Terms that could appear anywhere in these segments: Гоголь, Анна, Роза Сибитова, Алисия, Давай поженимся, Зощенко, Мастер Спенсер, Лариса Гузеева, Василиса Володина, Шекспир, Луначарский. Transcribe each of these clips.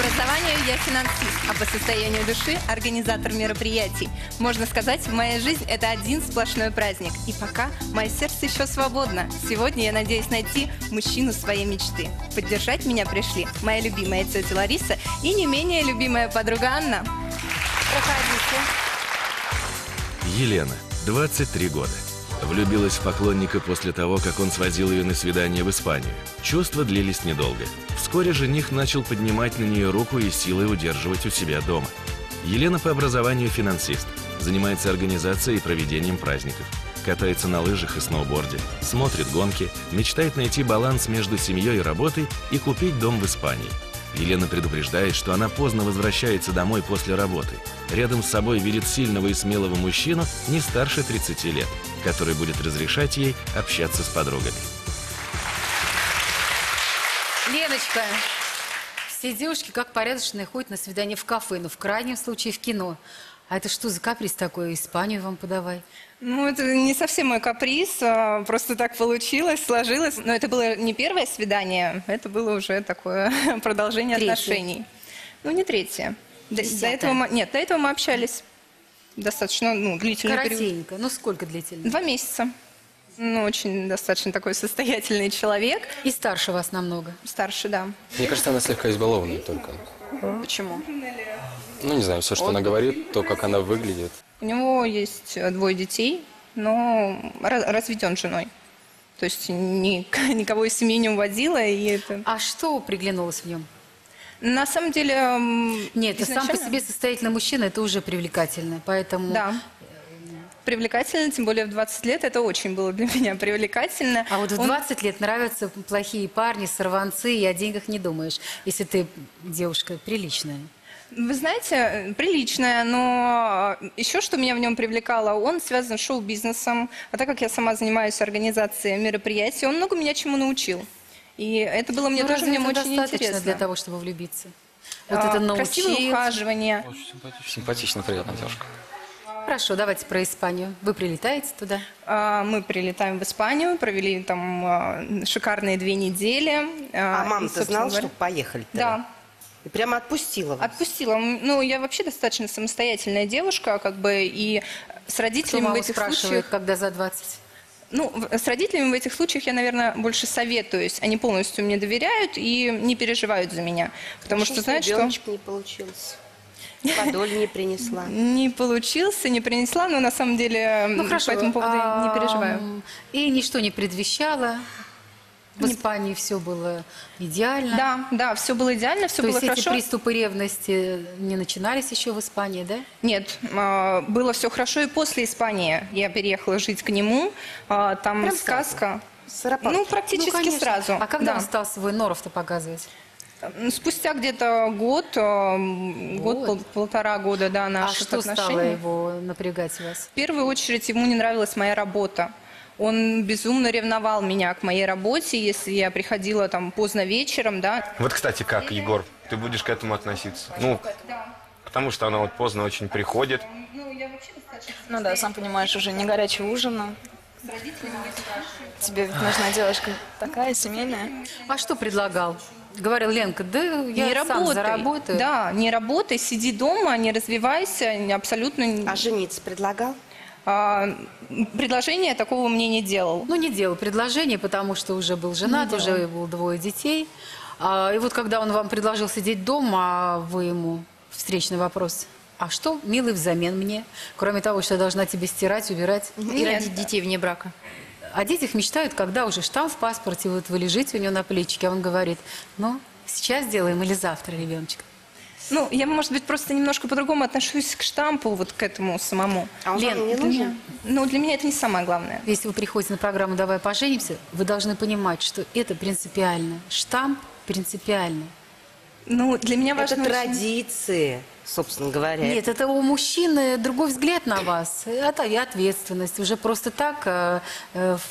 образованию я финансист, а по состоянию души – организатор мероприятий. Можно сказать, моя жизнь – это один сплошной праздник. И пока мое сердце еще свободно. Сегодня я надеюсь найти мужчину своей мечты. Поддержать меня пришли моя любимая тетя Лариса и не менее любимая подруга Анна. Проходите. Елена, 23 года. Влюбилась в поклонника после того, как он свозил ее на свидание в Испанию. Чувства длились недолго. Вскоре жених начал поднимать на нее руку и силой удерживать у себя дома. Елена по образованию финансист. Занимается организацией и проведением праздников. Катается на лыжах и сноуборде. Смотрит гонки. Мечтает найти баланс между семьей и работой и купить дом в Испании. Елена предупреждает, что она поздно возвращается домой после работы. Рядом с собой видит сильного и смелого мужчину не старше 30 лет, который будет разрешать ей общаться с подругами. Леночка, все девушки как порядочные ходят на свидание в кафе, но в крайнем случае в кино. А это что за каприз такой? Испанию вам подавай. Ну, это не совсем мой каприз, просто так получилось, сложилось. Но это было не первое свидание, это было уже такое продолжение отношений. Ну, не третье. До этого мы общались достаточно длительный период. Коротенько. Ну, сколько длительно? 2 месяца. Ну, очень достаточно такой состоятельный человек. И старше вас намного? Старше, да. Мне кажется, она слегка избалованная только. Почему? Ну, не знаю, все, что она говорит, то, как она выглядит. У него есть 2 детей, но разведен женой. То есть никого из семьи не уводила. И это... А что приглянулось в нем? На самом деле... Нет, сам по себе состоятельный мужчина, это уже привлекательно, поэтому... Да. Привлекательно, тем более в 20 лет, это очень было для меня привлекательно. А вот в 20 лет нравятся плохие парни, сорванцы, и о деньгах не думаешь, если ты девушка приличная. Вы знаете, приличная, но еще что меня в нем привлекало, он связан с шоу-бизнесом, а так как я сама занимаюсь организацией мероприятий, он много меня чему научил. И это было мне тоже очень интересно. Для того, чтобы влюбиться. Вот это научил. Красивое ухаживание. Очень симпатично, приятная девушка. Хорошо, давайте про Испанию. Вы прилетаете туда? Мы прилетаем в Испанию, провели там шикарные 2 недели. А мама-то знала, что поехали? Да. И прямо отпустила вас? Отпустила. Ну, я вообще достаточно самостоятельная девушка, как бы, и с родителями в этих случаях... когда за 20? Ну, с родителями в этих случаях я, наверное, больше советуюсь. Они полностью мне доверяют и не переживают за меня. Потому что, знаешь, что... Ребеночка не получилась. Подоль не принесла. Не получился, не принесла, но на самом деле по этому поводу не переживаю. И ничто не предвещало... В Испании все было идеально. Да, все было идеально, все было хорошо. То есть эти приступы ревности не начинались еще в Испании, да? Нет, было все хорошо и после Испании. Я переехала жить к нему, там прям сказка. Ну, практически сразу. А когда он стал свой норов-то показывать? Спустя где-то год, полтора года, да, наших отношений. А что стало его напрягать вас? В первую очередь ему не нравилась моя работа. Он безумно ревновал меня к моей работе, если я приходила там поздно вечером, да. Вот, кстати, как, Егор, ты будешь к этому относиться? Ну, потому что она вот поздно очень приходит. Ну да, сам понимаешь, уже не горячего ужина. Тебе ведь нужна девушка такая, семейная. А что предлагал? Говорил, Ленка, да я сам заработаю. Да, не работай, сиди дома, не развивайся, абсолютно. А жениться предлагал? Предложение такого мне не делал. Ну, не делал предложение, потому что уже был женат, уже было 2 детей. И вот когда он вам предложил сидеть дома, а вы ему встречный вопрос: а что, милый, взамен мне? Кроме того, что я должна тебе стирать, убирать и родить детей вне брака. О детях мечтают, когда уже штамп в паспорте, вот вы лежите у него на плечике, а он говорит: ну, сейчас делаем или завтра, ребеночек. Ну, я, может быть, просто немножко по-другому отношусь к штампу, вот к этому самому. А он Лен, не нужен? Ну, для меня это не самое главное. Если вы приходите на программу «Давай поженимся», вы должны понимать, что это принципиально. Штамп принципиально. Ну, для меня важно... Это традиции, собственно говоря. Нет, это у мужчины другой взгляд на вас. Это и ответственность. Уже просто так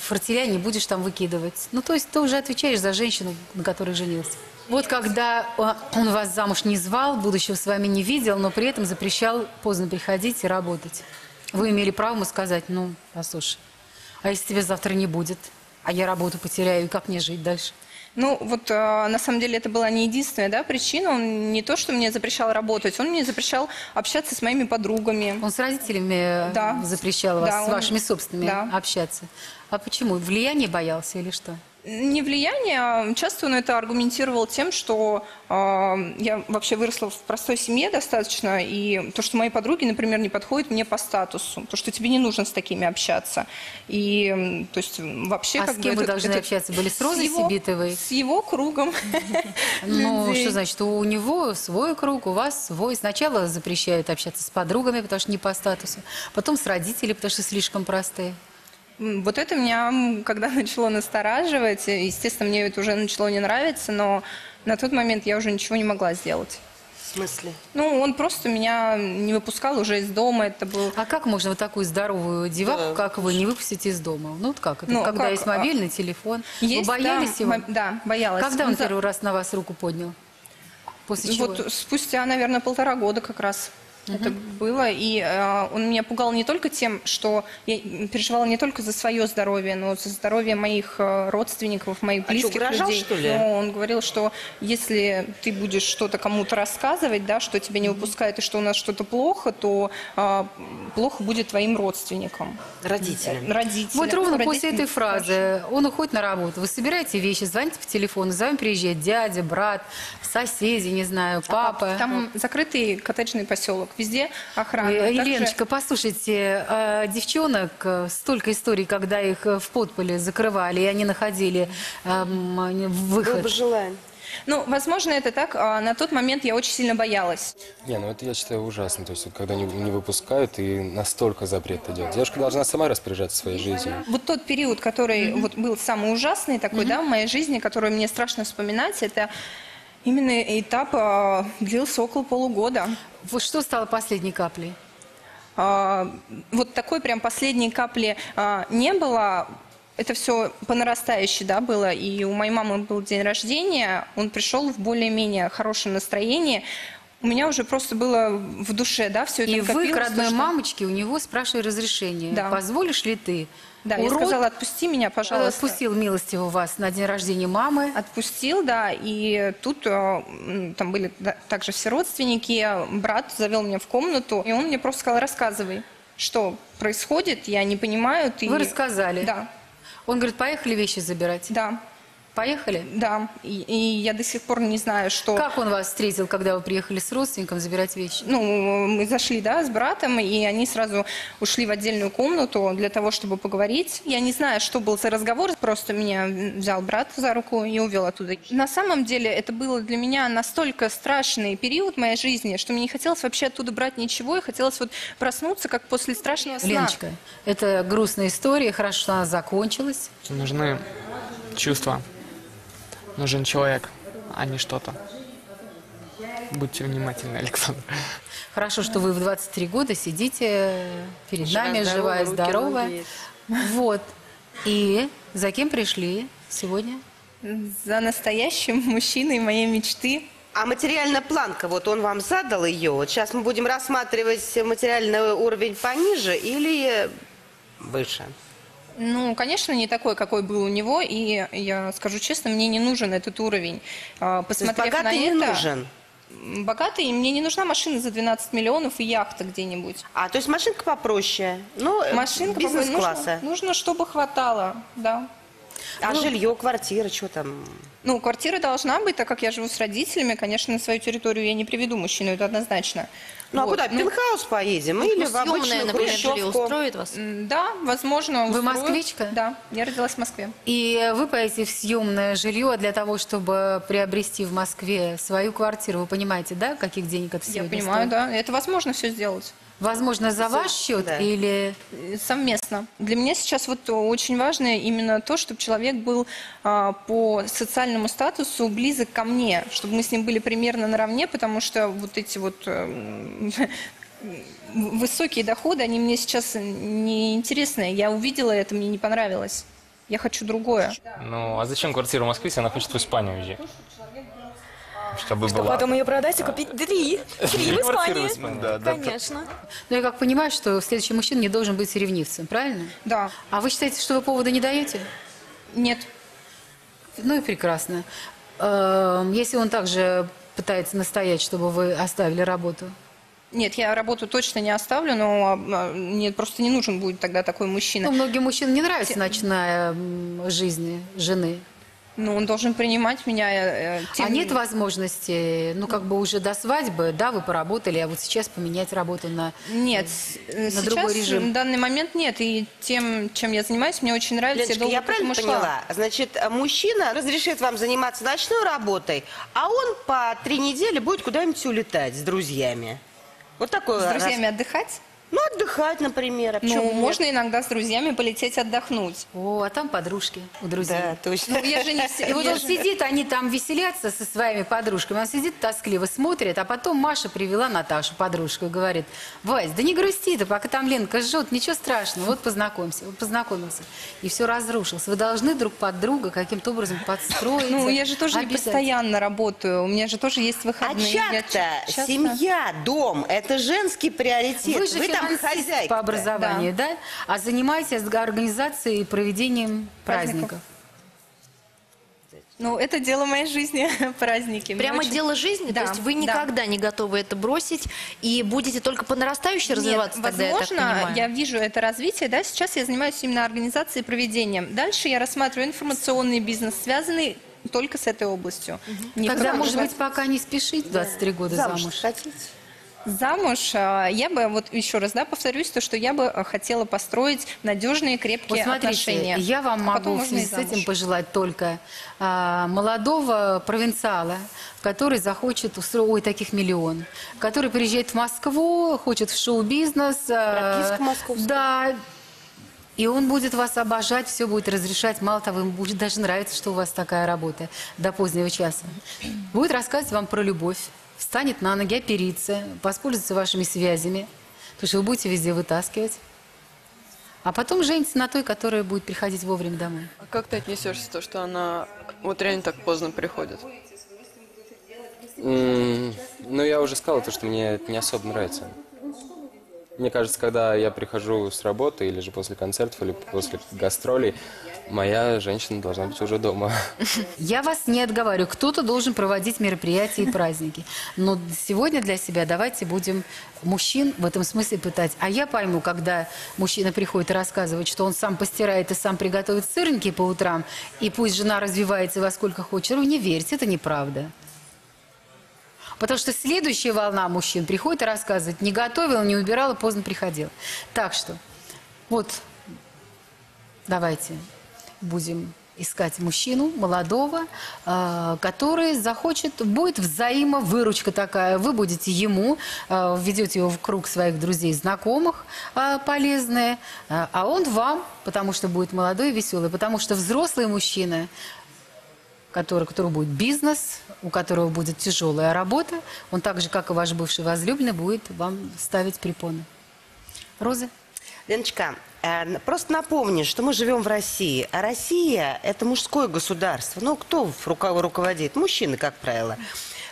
фортеля не будешь там выкидывать. Ну, то есть ты уже отвечаешь за женщину, на которой женился. Вот когда он вас замуж не звал, будущего с вами не видел, но при этом запрещал поздно приходить и работать. Вы имели право ему сказать: ну, послушай, а если тебя завтра не будет, а я работу потеряю, и как мне жить дальше? Ну, вот на самом деле это была не единственная, да, причина. Он не то, что мне запрещал работать, он мне запрещал общаться с моими подругами. Он с родителями запрещал вас, с вашими собственными общаться. А почему? Влияние боялся или что? Не влияние, часто он это аргументировал тем, что я вообще выросла в простой семье достаточно, и то, что мои подруги, например, не подходят мне по статусу, то, что тебе не нужно с такими общаться. И, то есть, вообще, а как с кем бы, вы должны общаться? Были с Розой Сибитовой? С его кругом. Ну, что значит, у него свой круг, у вас свой. Сначала запрещают общаться с подругами, потому что не по статусу, потом с родителями, потому что слишком простые. Вот это меня, когда начало настораживать, естественно, мне это уже начало не нравиться, но на тот момент я уже ничего не могла сделать. В смысле? Ну, он просто меня не выпускал уже из дома, это был... А как можно вот такую здоровую деваку, как вы, не выпустить из дома? Ну, вот как это? Ну, когда как? Есть мобильный телефон. Есть, вы боялись его? Да, боялась. Когда он первый раз на вас руку поднял? После чего? Вот спустя, наверное, 1,5 года как раз. Это было, и он меня пугал не только тем, что я переживала не только за свое здоровье, но и за здоровье моих родственников, моих близких людей. Что ли? Но он говорил, что если ты будешь что-то кому-то рассказывать, да, что тебя не выпускает и что у нас что-то плохо, то плохо будет твоим родственникам. Родителям. Вот ровно после этой фразы он уходит на работу, вы собираете вещи, звоните по телефону, за вами приезжает дядя, брат, соседи, не знаю, папа. Там закрытый коттеджный поселок. Везде охрана. Еленочка, послушайте, девчонок, столько историй, когда их в подполе закрывали, и они находили выход. Было бы желание. Ну, возможно, это так. На тот момент я очень сильно боялась. Не, ну это я считаю ужасно. То есть, когда не выпускают, и настолько запрет идет. Девушка должна сама распоряжаться своей жизнью. Вот тот период, который вот был самый ужасный такой, да, в моей жизни, который мне страшно вспоминать, это... Именно этап длился около 0,5 года. Вот что стало последней каплей? Вот такой прям последней капли не было. Это все по нарастающей, да, было. И у моей мамы был день рождения. Он пришел в более-менее хорошем настроении. У меня уже просто было в душе, да, все это накопилось. И вы к родной мамочке у него спрашивали разрешение. Да. Позволишь ли ты? Да, я сказала, отпусти меня, пожалуйста. Отпустил милостиво вас на день рождения мамы. Отпустил, да, и тут там были также все родственники, брат завел меня в комнату, и он мне просто сказал, рассказывай, что происходит, я не понимаю. Ты... Вы рассказали? Да. Он говорит, поехали вещи забирать? Да. Поехали? Да, и я до сих пор не знаю, что... Как он вас встретил, когда вы приехали с родственником забирать вещи? Ну, мы зашли, да, с братом, и они сразу ушли в отдельную комнату для того, чтобы поговорить. Я не знаю, что был за разговор, просто меня взял брат за руку и увел оттуда. На самом деле, это был для меня настолько страшный период моей жизни, что мне не хотелось вообще оттуда брать ничего, и хотелось вот проснуться, как после страшного сна. Леночка, это грустная история, хорошо, что она закончилась. Нужны чувства. Нужен человек, а не что-то. Будьте внимательны, Александр. Хорошо, что вы в 23 года сидите перед нами, живая, здоровая. Вот. И за кем пришли сегодня? За настоящим мужчиной моей мечты. А материальная планка, вот он вам задал ее. Вот сейчас мы будем рассматривать материальный уровень пониже или выше? Ну, конечно, не такой, какой был у него, и я скажу честно, мне не нужен этот уровень. Посмотрев на это, не нужен. Богатый, и мне не нужна машина за 12 миллионов и яхта где-нибудь. А, то есть машинка попроще, ну, бизнес-класса. Нужно, чтобы хватало, да. А ну, жилье, квартира, что там? Ну, квартира должна быть, так как я живу с родителями, конечно, на свою территорию я не приведу мужчину, это однозначно. Ну, вот. А куда? В пентхаус поедем? Ну, или в обычную, например, жилье устроит вас? Да, возможно, устроит. Вы москвичка? Да, я родилась в Москве. И вы поедете в съемное жилье для того, чтобы приобрести в Москве свою квартиру. Вы понимаете, да, каких денег это сегодня стоит? Я понимаю, да. Это возможно все сделать. Возможно, за ваш счет или совместно? Для меня сейчас вот очень важно именно то, чтобы человек был по социальному статусу близок ко мне, чтобы мы с ним были примерно наравне, потому что вот эти вот высокие доходы, они мне сейчас не интересны. Я увидела это, мне не понравилось. Я хочу другое. Ну, а зачем квартира в Москве, если она хочет в Испанию уезжать? Чтобы потом ее продать и купить три в Испании. Да, конечно. Но я как понимаю, что следующий мужчина не должен быть ревнивцем, правильно? Да. А вы считаете, что вы повода не даете? Нет. Ну и прекрасно. Если он также пытается настоять, чтобы вы оставили работу? Нет, я работу точно не оставлю, но мне просто не нужен будет тогда такой мужчина. Но многим мужчинам не нравится ночная жизнь жены. Ну, он должен принимать меня. А нет возможности, ну, как бы уже до свадьбы, да, вы поработали, а вот сейчас поменять работу на, нет, на сейчас, другой режим? Нет, в данный момент нет. И тем, чем я занимаюсь, мне очень нравится. Леночка, я правильно поняла? Значит, мужчина разрешит вам заниматься ночной работой, а он по 3 недели будет куда-нибудь улетать с друзьями. Вот такой. С друзьями отдыхать? Ну, отдыхать, например. А ну, можно иногда с друзьями полететь отдохнуть. О, а там подружки у друзей. Да, точно. Ну, я же не... И вот он сидит, они там веселятся со своими подружками. Он сидит тоскливо, смотрит, а потом Маша привела Наташу, подружку, и говорит: Вась, да не грусти ты, пока там Ленка жжет, ничего страшного, вот познакомься, вот познакомился. И все разрушилось. Вы должны друг под друга каким-то образом подстроиться. Ну, я же тоже не постоянно работаю, у меня же тоже есть выходные. А часто семья, дом, это женский приоритет. Вы же хозяйка по образованию, да? А занимайтесь организацией и проведением праздников. Ну, это дело моей жизни, праздники. Прямо очень... дело жизни? Да. То есть вы никогда не готовы это бросить и будете только по нарастающей развиваться? Нет, тогда, возможно, я вижу это развитие, да, сейчас я занимаюсь именно организацией и проведением. Дальше я рассматриваю информационный бизнес, связанный только с этой областью. Угу. Тогда, может быть, пока не спешить, 23 года замуж. Замуж, я бы, вот еще раз, да, повторюсь, то, что я бы хотела построить надежные, крепкие отношения. Я вам могу в связи с этим пожелать только молодого провинциала, который захочет устроить, ой, таких миллион, который приезжает в Москву, хочет в шоу-бизнес. Прописка московская. Да. И он будет вас обожать, все будет разрешать. Мало того, ему будет даже нравиться, что у вас такая работа до позднего часа. Будет рассказывать вам про любовь. Встанет на ноги, оперится, воспользуется вашими связями, потому что вы будете везде вытаскивать. А потом женится на той, которая будет приходить вовремя домой. А как ты отнесешься к тому, что она вот реально так поздно приходит? Ну, я уже сказала, то, что мне это не особо нравится. Мне кажется, когда я прихожу с работы, или же после концертов, или после гастролей, моя женщина должна быть уже дома. Я вас не отговариваю. Кто-то должен проводить мероприятия и праздники. Но сегодня для себя давайте будем мужчин в этом смысле пытать. А я пойму, когда мужчина приходит и рассказывает, что он сам постирает и сам приготовит сырники по утрам, и пусть жена развивается во сколько хочет. Вы не верьте, это неправда. Потому что следующая волна мужчин приходит и рассказывает: не готовила, не убирала, поздно приходила. Так что вот давайте будем искать мужчину молодого, который захочет, будет взаимовыручка такая. Вы будете ему, введете его в круг своих друзей, знакомых полезные, а он вам, потому что будет молодой и веселый, потому что взрослый мужчина, у которого будет бизнес, у которого будет тяжелая работа, он так же, как и ваш бывший возлюбленный, будет вам ставить препоны. Роза? Леночка, просто напомню, что мы живем в России. А Россия – это мужское государство. Ну, кто руководит? Мужчины, как правило.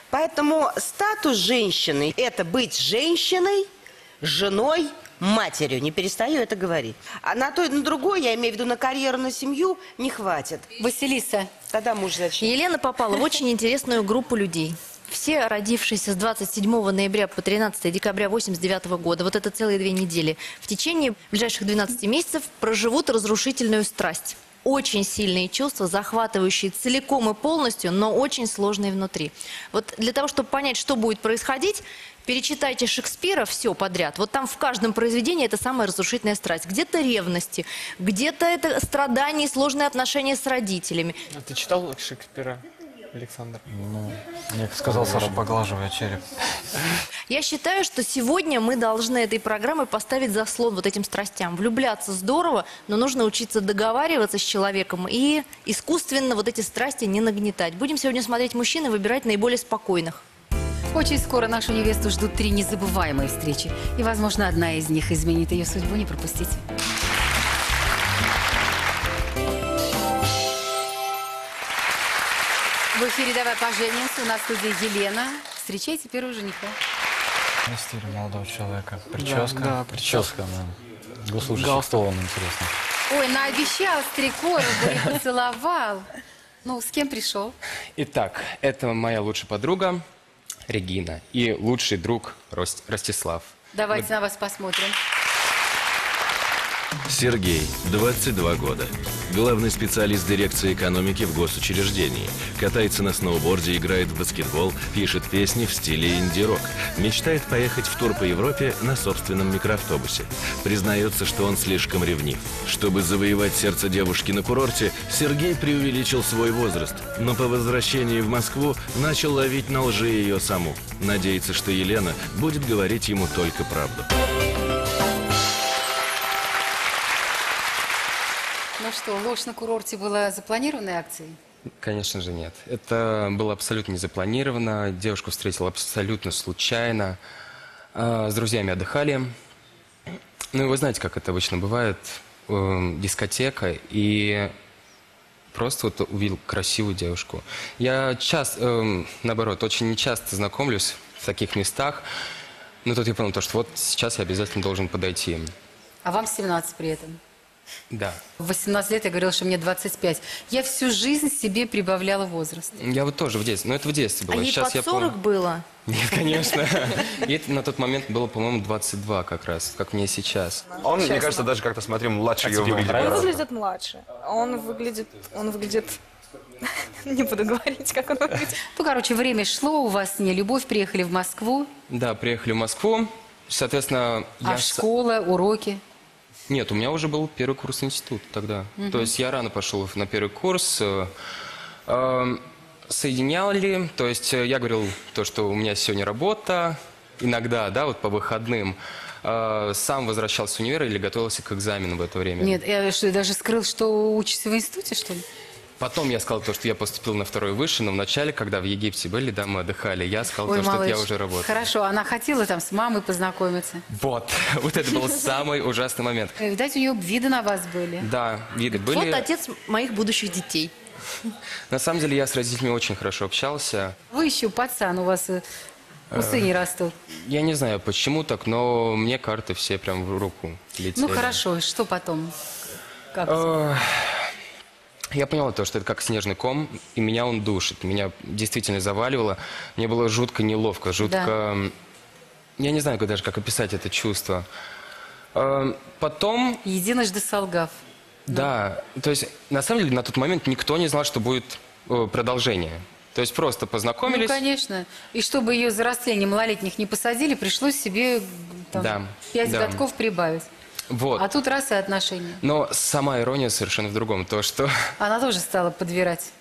Поэтому статус женщины – это быть женщиной, женой, матерью. Не перестаю это говорить. А на то и на другое, я имею в виду на карьеру, на семью, не хватит. Василиса. Тогда муж зачем? Елена попала в очень интересную группу людей. Все, родившиеся с 27 ноября по 13 декабря 1989 года, вот это целые 2 недели, в течение ближайших 12 месяцев проживут разрушительную страсть. Очень сильные чувства, захватывающие целиком и полностью, но очень сложные внутри. Вот для того, чтобы понять, что будет происходить, перечитайте Шекспира все подряд. Вот там в каждом произведении это самая разрушительная страсть. Где-то ревности, где-то это страдания и сложные отношения с родителями. А ты читал Шекспира, Александр? Ну, я сказал, Саша, поглаживая череп. Я считаю, что сегодня мы должны этой программой поставить заслон вот этим страстям. Влюбляться здорово, но нужно учиться договариваться с человеком и искусственно вот эти страсти не нагнетать. Будем сегодня смотреть мужчин и выбирать наиболее спокойных. Очень скоро нашу невесту ждут 3 незабываемые встречи. И, возможно, одна из них изменит ее судьбу. Не пропустите. В эфире «Давай поженимся». У нас в студии Елена. Встречайте первого жениха. Стиль молодого человека. Прическа. Да, прическа. Галстук, интересно. Ой, наобещал стрекой, поцеловал. Ну, с кем пришел? Итак, это моя лучшая подруга Регина и лучший друг Ростислав. Давайте на вас посмотрим. Сергей, 22 года. Главный специалист дирекции экономики в госучреждении. Катается на сноуборде, играет в баскетбол, пишет песни в стиле инди-рок. Мечтает поехать в тур по Европе на собственном микроавтобусе. Признается, что он слишком ревнив. Чтобы завоевать сердце девушки на курорте, Сергей преувеличил свой возраст. Но по возвращении в Москву начал ловить на лжи ее саму. Надеется, что Елена будет говорить ему только правду. Ну что, ложь на курорте была запланированной акцией? Конечно же нет. Это было абсолютно не запланировано. Девушку встретил абсолютно случайно. С друзьями отдыхали. Ну и вы знаете, как это обычно бывает. Дискотека. И просто вот увидел красивую девушку. Я часто, наоборот, очень нечасто знакомлюсь в таких местах. Но тут я понял, что вот сейчас я обязательно должен подойти. А вам 17 при этом? Да. В 18 лет я говорила, что мне 25. Я всю жизнь себе прибавляла возраст. Я вот тоже в детстве. Но это в детстве было. А ей сейчас под 40 было? Нет, конечно. Ей на тот момент было, по-моему, 22 как раз, как мне сейчас. Он, мне кажется, даже как-то, смотри, младше ее выглядит. Он выглядит младше. Он выглядит... Не буду говорить, как он выглядит. Ну, короче, время шло, у вас не любовь, приехали в Москву. Да, приехали в Москву. Соответственно, а школа, уроки? Нет, у меня уже был первый курс института тогда. То есть я рано пошел на первый курс. Соединяли, то есть я говорил, то, что у меня сегодня работа, иногда, да, вот по выходным. Сам возвращался с универа или готовился к экзамену в это время. Нет, я что, даже скрыл, что учишься в институте, что ли? Потом я сказал то, что я поступил на второе высшее, но вначале, когда в Египте были, да, мы отдыхали, я сказал, ой, то, малыш, что я уже работал. Хорошо, она хотела там с мамой познакомиться. Вот, вот это был самый ужасный момент. Видать, у нее виды на вас были. Да, виды были. Вот отец моих будущих детей. На самом деле, я с родителями очень хорошо общался. Вы еще пацан, у вас усы не растут. Я не знаю, почему так, но мне карты все прям в руку летели. Ну хорошо, что потом? Как? Я поняла то, что это как снежный ком, и меня он душит. Меня действительно заваливало. Мне было жутко неловко, жутко... Да. Я не знаю даже, как описать это чувство. Потом... Единожды солгав. Да. Ну. То есть, на самом деле, на тот момент никто не знал, что будет продолжение. То есть просто познакомились... Ну, конечно. И чтобы ее за растление малолетних не посадили, пришлось себе там, да. 5 да. годков прибавить. Вот. А тут раз и отношения. Но сама ирония совершенно в другом. То, что... Она тоже стала подбирать.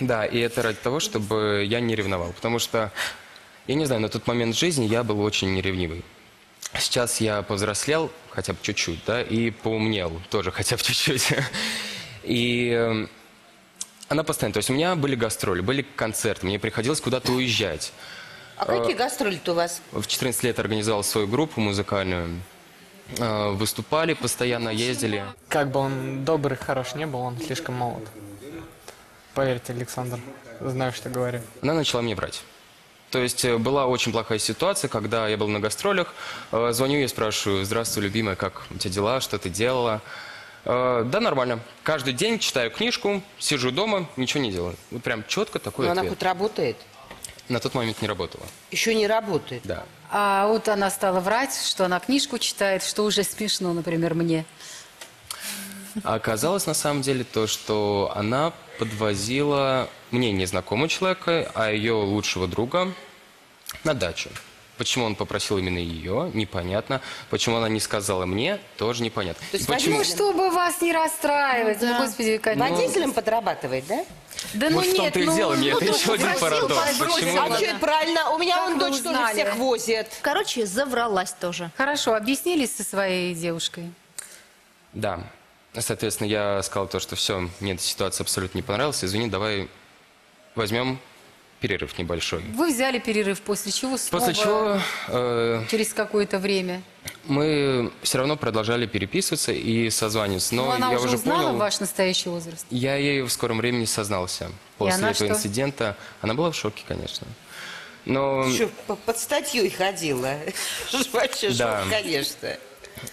Да, и это ради того, чтобы я не ревновал. Потому что, я не знаю, на тот момент жизни я был очень неревнивый. Сейчас я повзрослел, хотя бы чуть-чуть, да, и поумнел тоже, хотя бы чуть-чуть. И она постоянно... То есть у меня были гастроли, были концерты, мне приходилось куда-то уезжать. А какие гастроли-то у вас? В 14 лет организовал свою группу музыкальную. Выступали, постоянно ездили. Как бы он добрый, хорош не был, он слишком молод. Поверьте, Александр, знаю, что говорю. Она начала мне врать. То есть была очень плохая ситуация, когда я был на гастролях. Звоню ей, спрашиваю: здравствуй, любимая, как у тебя дела, что ты делала? Да, нормально. Каждый день читаю книжку, сижу дома, ничего не делаю. Вот прям четко такой ответ. Но она хоть работает? На тот момент не работала. Еще не работает? Да. А вот она стала врать, что она книжку читает, что уже смешно, например, мне. А оказалось, на самом деле, то, что она подвозила мне незнакомого человека, а ее лучшего друга на дачу. Почему он попросил именно ее, непонятно. Почему она не сказала мне, тоже непонятно. То есть почему? Ну, чтобы вас не расстраивать. Да. Ну, господи, как... Водителем подрабатывает, да? Да, вот ну в том-то и дело, мне это еще один парадокс. Почему? А что это правильно? У меня как он дочь тоже всех возит. Короче, завралась тоже. Хорошо, объяснились со своей девушкой? Да. Соответственно, я сказал то, что все, мне эта ситуация абсолютно не понравилась. Извини, давай возьмем... Перерыв небольшой. Вы взяли перерыв, после чего снова... После чего... через какое-то время. Мы все равно продолжали переписываться и созваниваться. Но она я уже узнала понял, ваш настоящий возраст? Я ей в скором времени сознался. После этого инцидента. Она была в шоке, конечно. Но... Еще под статьей ходила. Вообще шок, конечно.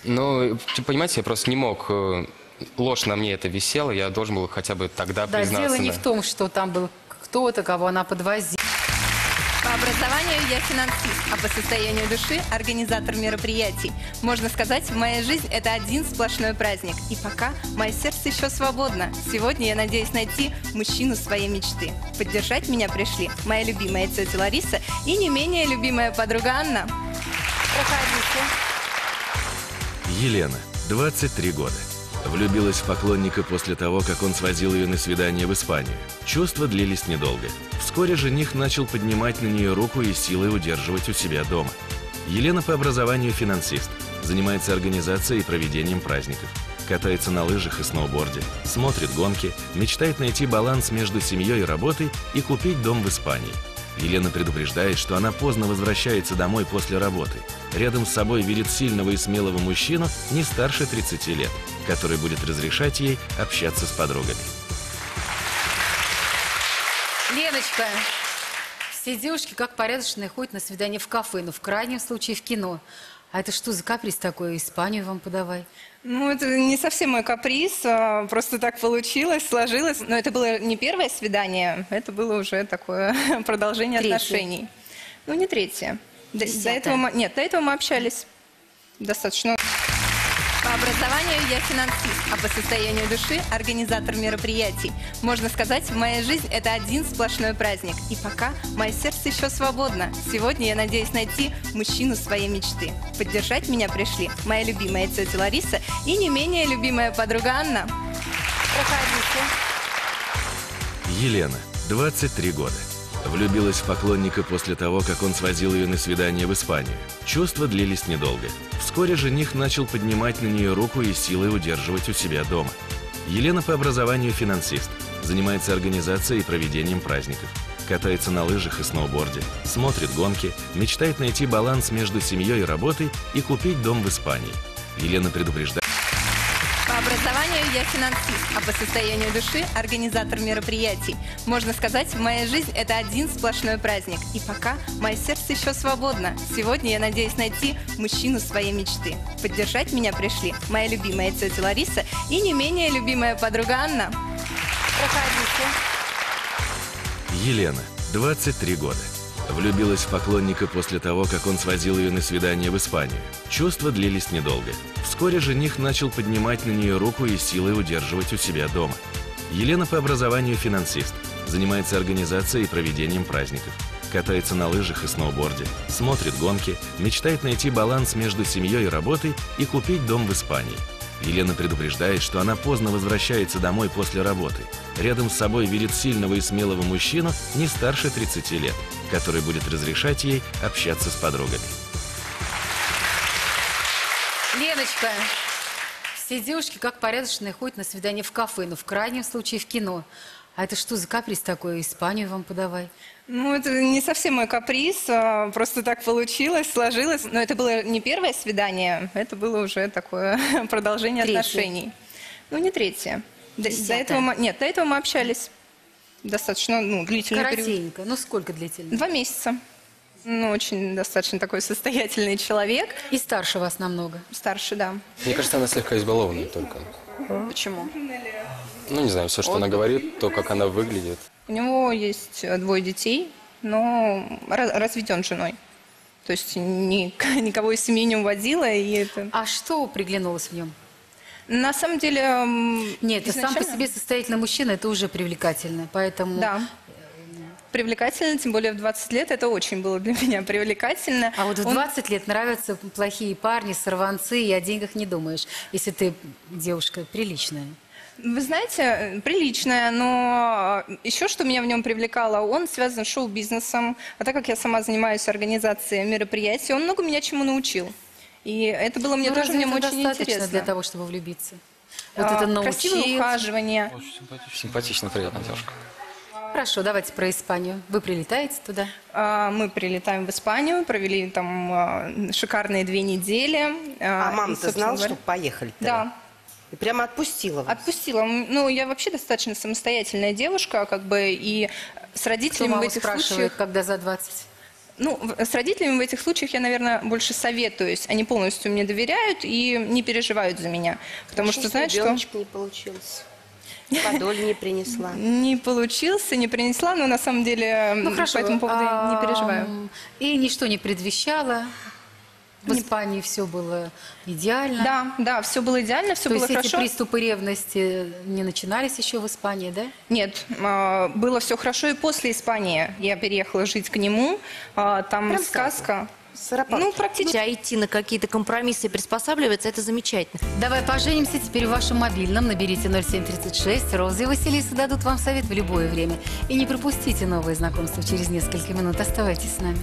Ну, понимаете, я просто не мог ложь на мне это висела, я должен был хотя бы тогда признаться. Да, дело не в том, что там был кто-то, кого она подвозила. По образованию я финансист, а по состоянию души – организатор мероприятий. Можно сказать, моя жизнь – это один сплошной праздник. И пока мое сердце еще свободно. Сегодня я надеюсь найти мужчину своей мечты. Поддержать меня пришли моя любимая тетя Лариса и не менее любимая подруга Анна. Проходите. Елена, 23 года. Влюбилась в поклонника после того, как он свозил ее на свидание в Испанию. Чувства длились недолго. Вскоре жених начал поднимать на нее руку и силой удерживать у себя дома. Елена по образованию финансист. Занимается организацией и проведением праздников. Катается на лыжах и сноуборде. Смотрит гонки. Мечтает найти баланс между семьей и работой и купить дом в Испании. Елена предупреждает, что она поздно возвращается домой после работы. Рядом с собой видит сильного и смелого мужчину не старше 30 лет, который будет разрешать ей общаться с подругами. Леночка, все девушки как порядочные ходят на свидание в кафе, но в крайнем случае в кино. А это что за каприз такой? Испанию вам подавай. Ну, это не совсем мой каприз, просто так получилось, сложилось. Но это было не первое свидание, это было уже такое продолжение отношений. Ну, не третье. До этого мы общались достаточно. По образованию я финансист, а по состоянию души – организатор мероприятий. Можно сказать, моя жизнь – это один сплошной праздник. И пока мое сердце еще свободно. Сегодня я надеюсь найти мужчину своей мечты. Поддержать меня пришли моя любимая тетя Лариса и не менее любимая подруга Анна. Проходите. Елена, 23 года. Влюбилась в поклонника после того, как он свозил ее на свидание в Испанию. Чувства длились недолго. Вскоре жених начал поднимать на нее руку и силой удерживать у себя дома. Елена по образованию финансист. Занимается организацией и проведением праздников. Катается на лыжах и сноуборде. Смотрит гонки. Мечтает найти баланс между семьей и работой и купить дом в Испании. Елена предупреждает. По образованию я финансист, а по состоянию души – организатор мероприятий. Можно сказать, моя жизнь – это один сплошной праздник. И пока мое сердце еще свободно. Сегодня я надеюсь найти мужчину своей мечты. Поддержать меня пришли моя любимая тетя Лариса и не менее любимая подруга Анна. Проходите. Елена, 23 года. Влюбилась в поклонника после того, как он свозил ее на свидание в Испанию. Чувства длились недолго. Вскоре жених начал поднимать на нее руку и силой удерживать у себя дома. Елена по образованию финансист. Занимается организацией и проведением праздников. Катается на лыжах и сноуборде. Смотрит гонки. Мечтает найти баланс между семьей и работой и купить дом в Испании. Елена предупреждает, что она поздно возвращается домой после работы. Рядом с собой видит сильного и смелого мужчину не старше 30 лет, который будет разрешать ей общаться с подругами. Леночка, все девушки как порядочные ходят на свидание в кафе, но в крайнем случае в кино. А это что за каприз такой? Испанию вам подавай. Ну, это не совсем мой каприз, просто так получилось, сложилось. Но это было не первое свидание, это было уже такое продолжение отношений. Ну, не третье. До этого мы общались достаточно длительный период. Коротенько. Ну, сколько длительно? 2 месяца. Ну, очень достаточно такой состоятельный человек. И старше вас намного? Старше, да. Мне кажется, она слегка избалованная только. Почему? Ну, не знаю, все, что она говорит, то, как она выглядит. У него есть 2 детей, но разведен женой. То есть никого из семьи не уводила. И это... А что приглянулось в нем? На самом деле... Нет, изначально... сам по себе состоятельный мужчина, это уже привлекательно, поэтому... Да. Привлекательно, тем более в 20 лет это очень было для меня привлекательно. А вот в 20 лет нравятся плохие парни, сорванцы, и о деньгах не думаешь, если ты девушка приличная. Вы знаете, приличная, но еще что меня в нем привлекало, он связан с шоу-бизнесом. А так как я сама занимаюсь организацией мероприятий, он много меня чему научил. И это было мне тоже очень интересно. Для того, чтобы влюбиться. Вот это научить. Красивое ухаживание. Очень симпатично, приятная девушка. Хорошо, давайте про Испанию. Вы прилетаете туда? Мы прилетаем в Испанию, провели там шикарные 2 недели. А мама, ты знала, что поехали? Да. И прямо отпустила вас? Отпустила. Ну, я вообще достаточно самостоятельная девушка, как бы, и с родителями в этих случаях... когда за 20? Ну, с родителями в этих случаях я, наверное, больше советуюсь. Они полностью мне доверяют и не переживают за меня. Потому что, знаешь, что... не получилось. Подоль не принесла. Не получился, не принесла, но на самом деле по этому поводу не переживаю. И ничто не предвещало. В Испании все было идеально. Да, да, все было идеально, все было хорошо. То есть эти приступы ревности не начинались еще в Испании, да? Нет, было все хорошо и после Испании. Я переехала жить к нему, там сказка. Ну, практически. А идти на какие-то компромиссы и приспосабливаться, это замечательно. Давай поженимся теперь в вашем мобильном. Наберите 0736. Роза и Василиса дадут вам совет в любое время. И не пропустите новые знакомства через несколько минут. Оставайтесь с нами.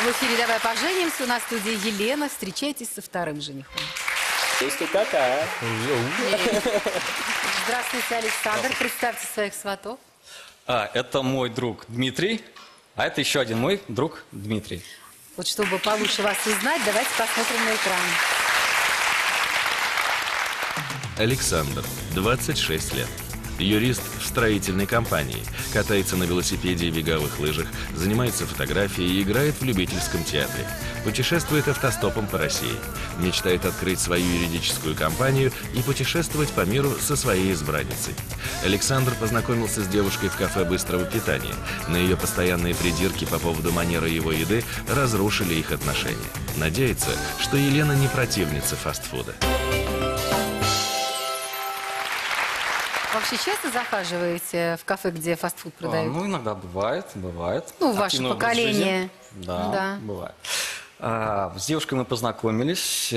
В эфире «Давай поженимся». У нас в студии Елена. Встречайтесь со вторым женихом. Здравствуйте, Александр. Представьте своих сватов. Это мой друг Дмитрий, а это еще один мой друг Дмитрий. Вот чтобы получше вас узнать, давайте посмотрим на экран. Александр, 26 лет. Юрист в строительной компании, катается на велосипеде и беговых лыжах, занимается фотографией и играет в любительском театре. Путешествует автостопом по России. Мечтает открыть свою юридическую компанию и путешествовать по миру со своей избранницей. Александр познакомился с девушкой в кафе быстрого питания. Но ее постоянные придирки по поводу манеры его еды разрушили их отношения. Надеется, что Елена не противница фастфуда. Вообще часто захаживаете в кафе, где фастфуд продают? Ну, иногда бывает. Ну, ваше поколение. Да, бывает. С девушкой мы познакомились,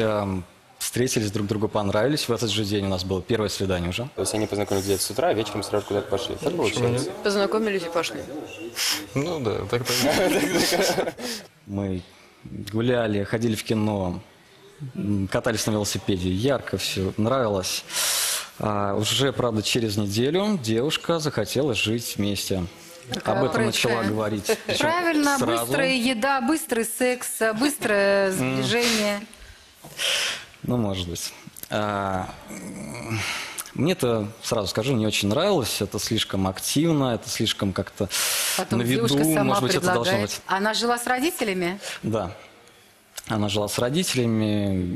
встретились, друг другу понравились. В этот же день у нас было первое свидание уже. То есть они познакомились где-то с утра, а вечером сразу куда-то пошли. Так получилось. Познакомились и пошли. Ну да, так понятно. Мы гуляли, ходили в кино, катались на велосипеде. Ярко все, нравилось. Уже, правда, через неделю девушка захотела жить вместе. Такая об этом прыщая. Начала говорить. Правильно, сразу. Быстрая еда, быстрый секс, быстрое сближение. Ну, может быть. Мне-то, сразу скажу, не очень нравилось. Это слишком активно, это слишком как-то на виду. Потом девушка сама предлагает. Она жила с родителями? Да. Она жила с родителями.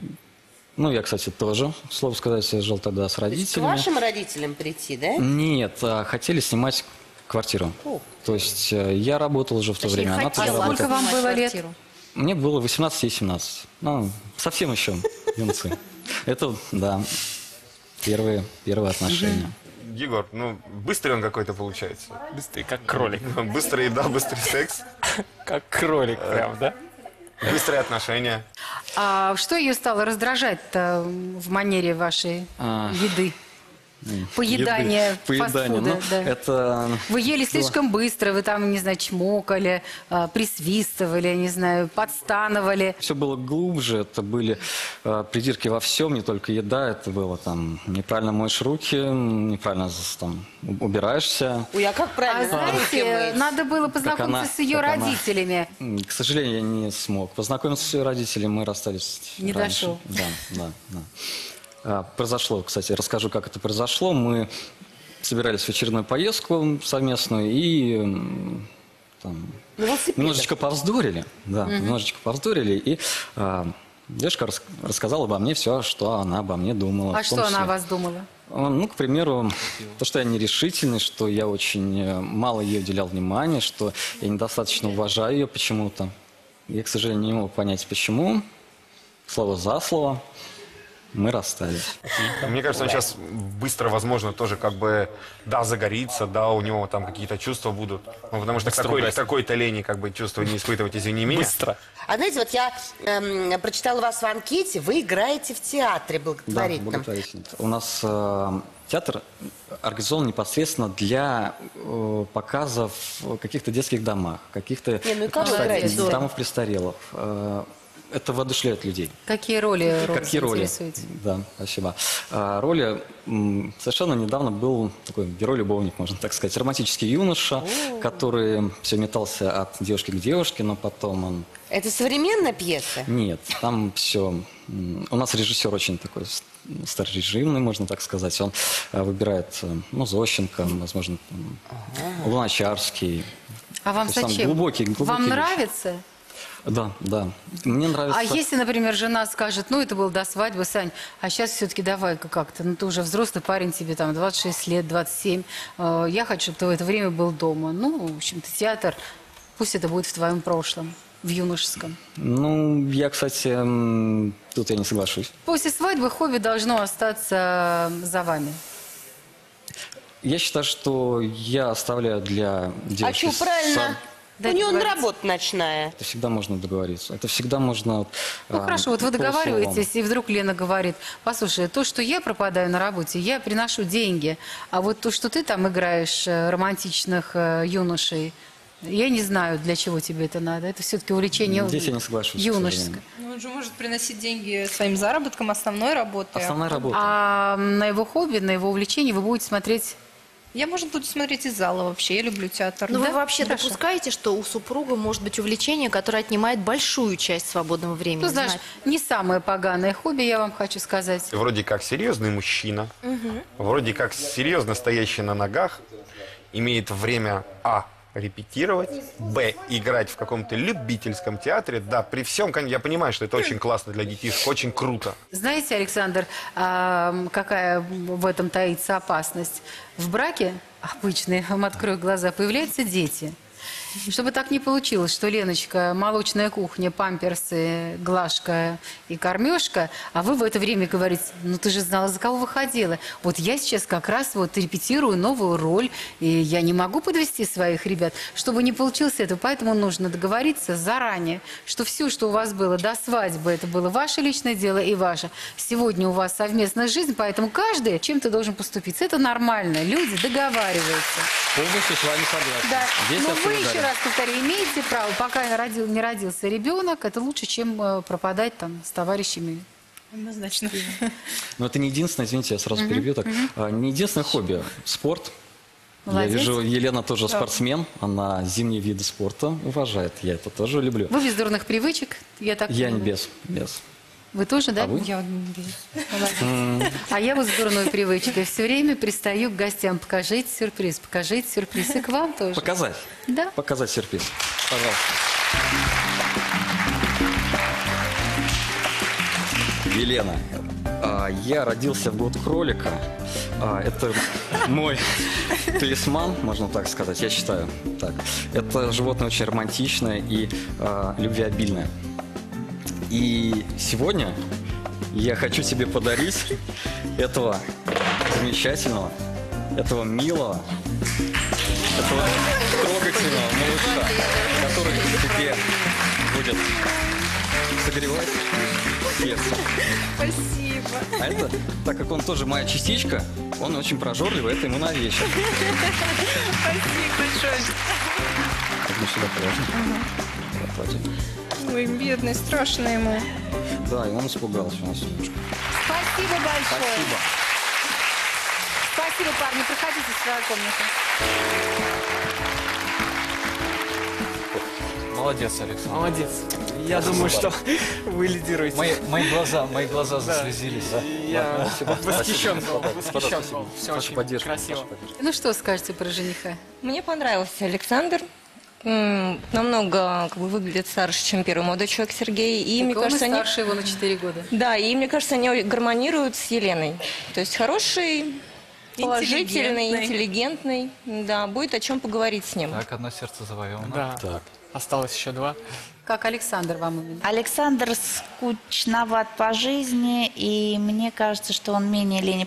Ну, я, кстати, тоже, слово сказать, я жил тогда с родителями. К вашим родителям прийти, да? Нет, хотели снимать квартиру. О. То есть я работал уже в то время. Она тогда работала. Сколько вам было лет? Мне было 18 и 17. Ну, совсем еще юнцы. Это, да, первые отношения. Егор, ну, быстрый он какой-то получается. Быстрый, как кролик. Быстрая еда, быстрый секс. Как кролик прям, да? Быстрые отношения. А что ее стало раздражать-то в манере вашей еды? Поедание фастфуда. Да. Это... Вы ели слишком быстро, вы там, не знаю, чмокали, присвистывали, не знаю, подстанывали. Все было глубже, это были придирки во всем, не только еда, это было там неправильно моешь руки, неправильно там убираешься. Ой, а как правильно? А знаете, надо было познакомиться с ее родителями. К сожалению, я не смог познакомиться с ее родителями, мы расстались не раньше. Дошел. Да. Произошло, кстати, расскажу, как это произошло. Мы собирались в очередную поездку совместную и там, немножечко повздорили. И девушка рассказала обо мне все, что она обо мне думала. А что она о вас думала? Ну, к примеру, то, что я нерешительный, что я очень мало ей уделял внимания, что я недостаточно уважаю ее почему-то. Я, к сожалению, не могу понять, почему. Слово за слово. Мы расстались. Мне кажется, он сейчас быстро, возможно, тоже как бы, да, загорится, да, у него там какие-то чувства будут. Ну, потому что такой-то лени как бы чувства не испытывать, извини меня. Быстро. А знаете, вот я прочитала вас в анкете, вы играете в театре благотворительном. Да, благотворительном. У нас театр организован непосредственно для показов в каких-то детских домах, каких-то домов престарелых. Это воодушевляет людей. Какие роли? Какие роли? Да, спасибо. Роли совершенно недавно был такой герой-любовник, можно так сказать, романтический юноша, который все метался от девушки к девушке, но потом он... Это современная пьеса? Нет, там все У нас режиссер очень такой старорежимный, можно так сказать. Он выбирает, ну, Зощенко, возможно, Луначарский. А вам зачем? Глубокий вам нравится? Да, да. Мне нравится. А если, например, жена скажет, ну, это было до свадьбы, Сань, а сейчас все-таки давай-ка как-то, ну, ты уже взрослый парень, тебе там 26 лет, 27, я хочу, чтобы ты в это время был дома. Ну, в общем-то, театр, пусть это будет в твоем прошлом. В юношеском. Ну, я, кстати, тут я не соглашусь. После свадьбы хобби должно остаться за вами. Я считаю, что я оставляю для девушки. А что, правильно? Да, у нее работа ночная. Это всегда можно договориться. Это всегда можно... Ну, хорошо, вот вы договариваетесь, и вдруг Лена говорит, послушай, то, что я пропадаю на работе, я приношу деньги, а вот то, что ты там играешь романтичных юношей, я не знаю, для чего тебе это надо. Это все-таки увлечение. Здесь я не соглашусь, юношеское. Ну, он же может приносить деньги своим заработком, основной работой. Основная работа. А на его хобби, на его увлечение вы будете смотреть... Я, может, буду смотреть из зала вообще. Я люблю театр. Но да? Вы вообще хорошо допускаете, что у супруга может быть увлечение, которое отнимает большую часть свободного времени? Ну, знаешь, не самое поганое хобби, я вам хочу сказать. Вроде как серьезный мужчина, вроде как серьезно стоящий на ногах, имеет время, репетировать, играть в каком-то любительском театре, при всем, я понимаю, что это очень классно для детишек, очень круто. Знаете, Александр, какая в этом таится опасность? В браке, обычно, я вам открою глаза, появляются дети. Чтобы так не получилось, что Леночка, молочная кухня, памперсы, глажка и кормежка, а вы в это время говорите, ну ты же знала, за кого выходила. Вот я сейчас как раз вот репетирую новую роль, и я не могу подвести своих ребят, чтобы не получилось это. Поэтому нужно договориться заранее, что все, что у вас было до свадьбы, это было ваше личное дело и ваше. Сегодня у вас совместная жизнь, поэтому каждый чем-то должен поступиться. Это нормально, люди договариваются. Полностью с вами согласен. Да. Здесь еще раз повторяю, имеете право, пока не родился ребенок, это лучше, чем пропадать там с товарищами. Однозначно. Но это не единственное, извините, я сразу перебью так. Не единственное хобби. Спорт. Молодец. Я вижу, Елена тоже спортсмен, она зимние виды спорта уважает, я это тоже люблю. Вы без дурных привычек, я так понимаю. Без. Вы тоже, да? Вы? Я молодец. А я вот с дурной привычкой все время пристаю к гостям. Покажите сюрприз и к вам тоже. Показать? Да. Показать сюрприз. Пожалуйста. Елена, я родился в год кролика. Это мой талисман, можно так сказать, я считаю. Так. Это животное очень романтичное и любвеобильное. И сегодня я хочу тебе подарить этого замечательного, этого милого, этого трогательного малыша, который тебе будет согревать сердце. Спасибо. А это, так как он тоже моя частичка, он очень прожорливый, это ему на вечер. Спасибо большое. Одну сюда положим. Ой, бедный, страшно ему. Да, и он испугался у нас немножко. Спасибо большое. Спасибо, парни. Проходите в свою комнату. Молодец, Александр. Молодец. Я думаю, что вы лидируете. Мои глаза заслезились. Да? Я восхищен. Все очень красиво. Ну что скажете про жениха? Мне понравился Александр. Намного выглядит старше, чем первый молодой человек Сергей. И, мне кажется, он старше его на 4 года. Да, и мне кажется, они гармонируют с Еленой. То есть хороший, положительный, интеллигентный. Да, будет о чем поговорить с ним. Так, одно сердце завоевано. Да. Так. Осталось еще два. Как Александр вам именно? Александр скучноват по жизни, и мне кажется, что он менее Лене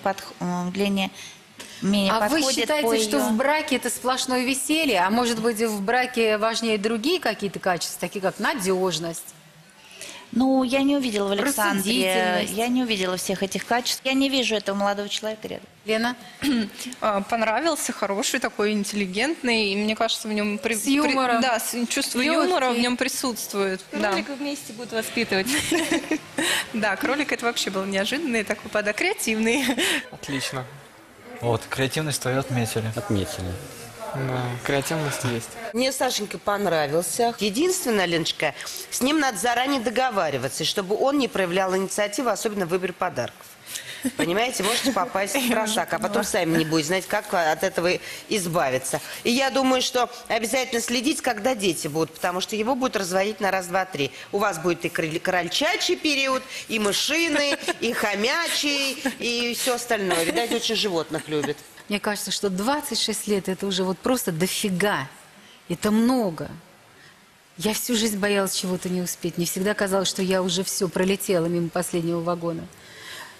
вы считаете, что в браке это сплошное веселье, а может быть в браке важнее другие какие-то качества, такие как надежность? Ну, я не увидела в Александре, я не увидела всех этих качеств, я не вижу этого молодого человека рядом. Лена? Понравился, хороший такой, интеллигентный, и мне кажется, в нем... С юмором. Да, чувство юмора в нем присутствует. Кролика вместе будут воспитывать. Да, кролик это вообще был неожиданный, такой креативный. Отлично. Вот, креативность твою отметили. Да, креативность есть. Мне Сашенька понравился. Единственное, Леночка, с ним надо заранее договариваться, чтобы он не проявлял инициативу, особенно в выборе подарков. Понимаете, можете попасть в просак, а потом сами не будете знать, как от этого избавиться. И я думаю, что обязательно следить, когда дети будут, потому что его будут разводить на раз, два, три. У вас будет и крольчачий период, и мышиный, и хомячий, и все остальное. Видать, очень животных любит. Мне кажется, что 26 лет – это уже вот просто дофига. Это много. Я всю жизнь боялась чего-то не успеть. Мне всегда казалось, что я уже все пролетела мимо последнего вагона.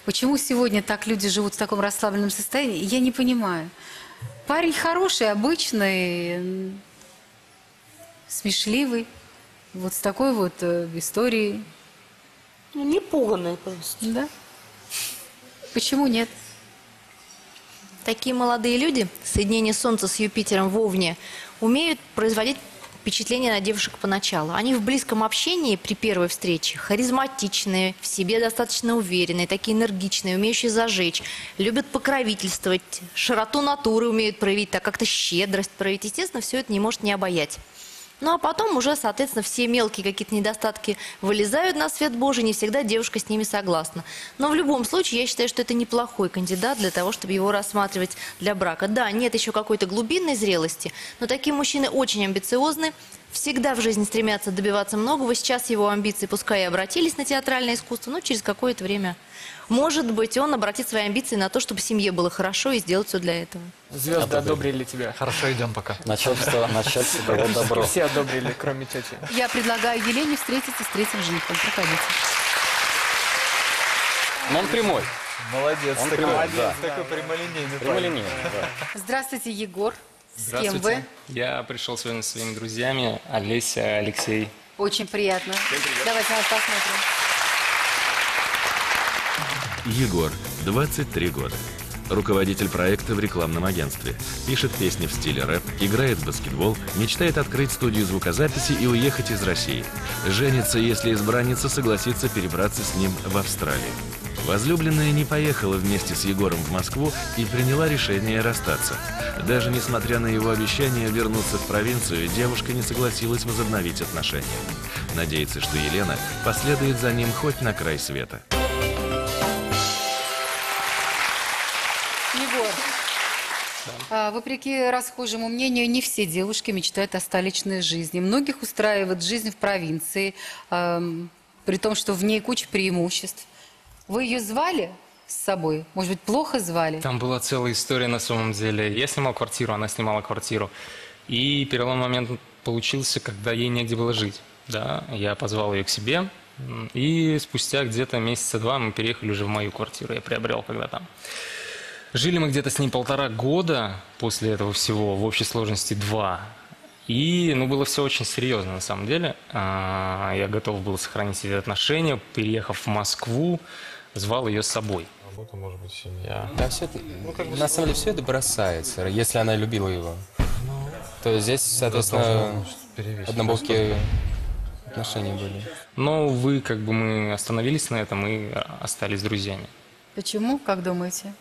Почему сегодня так люди живут в таком расслабленном состоянии, я не понимаю. Парень хороший, обычный, смешливый, вот с такой вот историей. Не пуганный просто. Да. Почему нет? Такие молодые люди, соединение Солнца с Юпитером в Овне, умеют производить впечатление на девушек поначалу. Они в близком общении при первой встрече харизматичные, в себе достаточно уверенные, такие энергичные, умеющие зажечь, любят покровительствовать, широту натуры умеют проявить, так как-то щедрость проявить. Естественно, все это не может не обаять. Ну а потом уже, соответственно, все мелкие какие-то недостатки вылезают на свет Божий, не всегда девушка с ними согласна. Но в любом случае, я считаю, что это неплохой кандидат для того, чтобы его рассматривать для брака. Да, нет еще какой-то глубинной зрелости, но такие мужчины очень амбициозны, всегда в жизни стремятся добиваться многого. Сейчас его амбиции, пускай и обратились на театральное искусство, но через какое-то время, может быть, он обратит свои амбиции на то, чтобы семье было хорошо и сделать все для этого. Звезды одобрили тебя. Хорошо, идем пока. Начальство было добро. Все одобрили, кроме тети. Я предлагаю Елене встретиться с третьим женихом. Проходите. Но он прямой. Молодец. Он прямой, да. Такой прямолинейный. Прямолинейный, да. Здравствуйте, Егор. С кем вы? Я пришел сегодня со своими друзьями, Олеся, Алексей. Очень приятно. Давайте нас посмотрим. Егор, 23 года. Руководитель проекта в рекламном агентстве. Пишет песни в стиле рэп, играет в баскетбол, мечтает открыть студию звукозаписи и уехать из России. Женится, если избранница согласится перебраться с ним в Австралию. Возлюбленная не поехала вместе с Егором в Москву и приняла решение расстаться. Даже несмотря на его обещание вернуться в провинцию, девушка не согласилась возобновить отношения. Надеется, что Елена последует за ним хоть на край света. Егор, вопреки расхожему мнению, не все девушки мечтают о столичной жизни. Многих устраивает жизнь в провинции, при том, что в ней куча преимуществ. Вы ее звали с собой? Может быть, плохо звали? Там была целая история на самом деле. Я снимал квартиру, она снимала квартиру. И переломный момент получился, когда ей негде было жить. Да, я позвал ее к себе. И спустя где-то месяца два мы переехали уже в мою квартиру. Я приобрел когда там. Жили мы где-то с ней 1,5 года после этого всего, в общей сложности 2. И, ну, было все очень серьезно на самом деле. Я готов был сохранить эти отношения, переехав в Москву. Звал ее с собой. Работа, может быть, семья. Да, все это, ну, как бы, на самом деле, все это бросается, если она любила его. Ну, то здесь, соответственно, однобокие отношения были. Но, увы, как бы мы остановились на этом и остались друзьями. Почему, как думаете?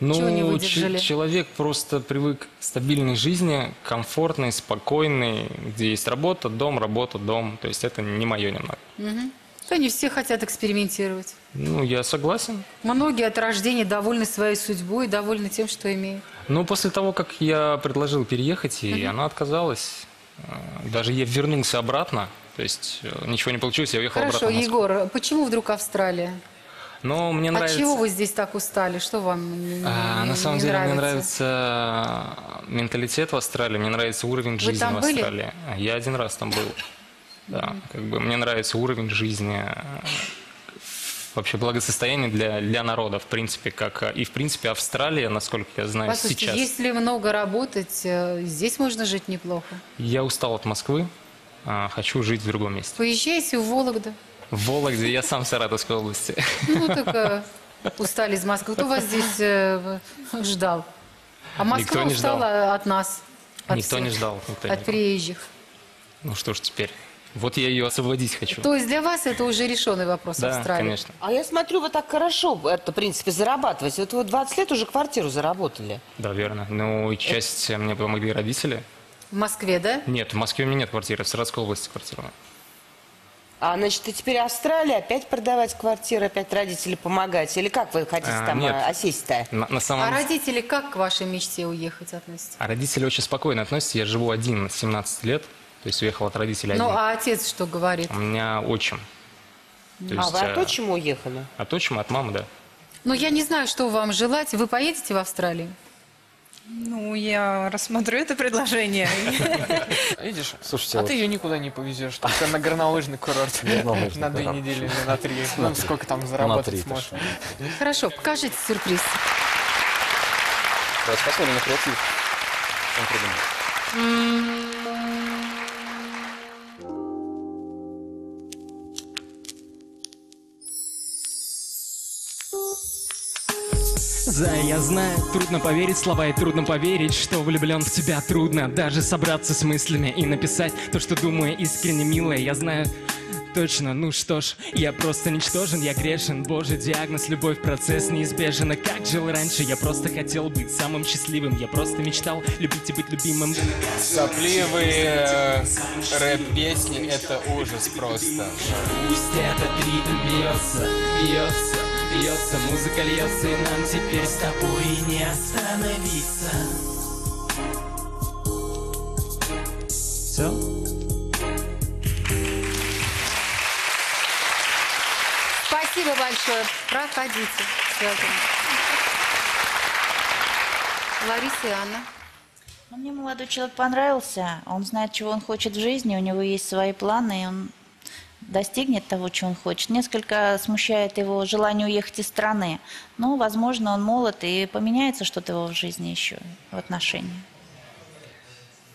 Ну, человек просто привык к стабильной жизни, комфортной, спокойной, где есть работа, дом. То есть это не мое немного. Угу. Да, не все хотят экспериментировать. Ну, я согласен. Многие от рождения довольны своей судьбой и довольны тем, что имеют. Ну, после того, как я предложил переехать, и она отказалась, даже я вернулся обратно, то есть ничего не получилось, я уехал обратно в Москву. Хорошо, Егор, почему вдруг Австралия? Но мне нравится... От чего вы здесь так устали? Что вам не нравится? На самом деле, мне нравится менталитет в Австралии, мне нравится уровень жизни в Австралии. Я один раз там был. Да, как бы мне нравится уровень жизни, вообще благосостояние для народа, в принципе, как и в принципе Австралия, насколько я знаю, послушайте, сейчас. Если много работать, здесь можно жить неплохо. Я устал от Москвы, хочу жить в другом месте. Поезжайте в Вологду. В Вологде, я сам в Саратовской области. Ну так устали из Москвы. Кто вас здесь ждал? А Москва устала от нас. Никто не ждал. От приезжих. Ну что ж теперь. Вот я ее освободить хочу. То есть для вас это уже решенный вопрос, да, Австралии? Да, конечно. А я смотрю, вы так хорошо это, в принципе, зарабатываете. Вот вы 20 лет уже квартиру заработали. Да, верно. Ну, часть мне помогли родители. В Москве, да? Нет, в Москве у меня нет квартиры, в Саратовской области квартира. А, значит, и теперь Австралия, опять продавать квартиры, опять родители помогать? Или как вы хотите там осесть-то? А родители как к вашей мечте уехать относятся? А родители очень спокойно относятся. Я живу один, 17 лет. То есть уехал от родителей один. Ну, а отец что говорит? У меня отчим. А вы от отчима уехали? От отчима, от мамы, да. Ну, я не знаю, что вам желать. Вы поедете в Австралию? Ну, я рассмотрю это предложение. Видишь, слушайте, а ты ее никуда не повезешь, только на горнолыжный курорт. На 2 недели, на 3. Ну, сколько там заработать можно. Хорошо, покажите сюрприз. Давайте посмотрим на креатив. Да, я знаю, трудно поверить слова и трудно поверить, что влюблен в тебя. Трудно даже собраться с мыслями и написать то, что думаю искренне, милая. Я знаю точно, ну что ж, я просто ничтожен, я грешен. Боже, диагноз, любовь, процесс неизбежен. А как жил раньше, я просто хотел быть самым счастливым. Я просто мечтал любить и быть любимым. Сопливые рэп-песни — это ужас просто. Пусть этот ритм бьется, бьется. Льется, музыка льется, и нам теперь с тобой не остановиться. Все? Спасибо большое. Проходите. Лариса и Анна. Ну, мне молодой человек понравился. Он знает, чего он хочет в жизни, у него есть свои планы, и он достигнет того, чего он хочет. Несколько смущает его желание уехать из страны. Но, возможно, он молод, и поменяется что-то его в жизни еще, в отношении.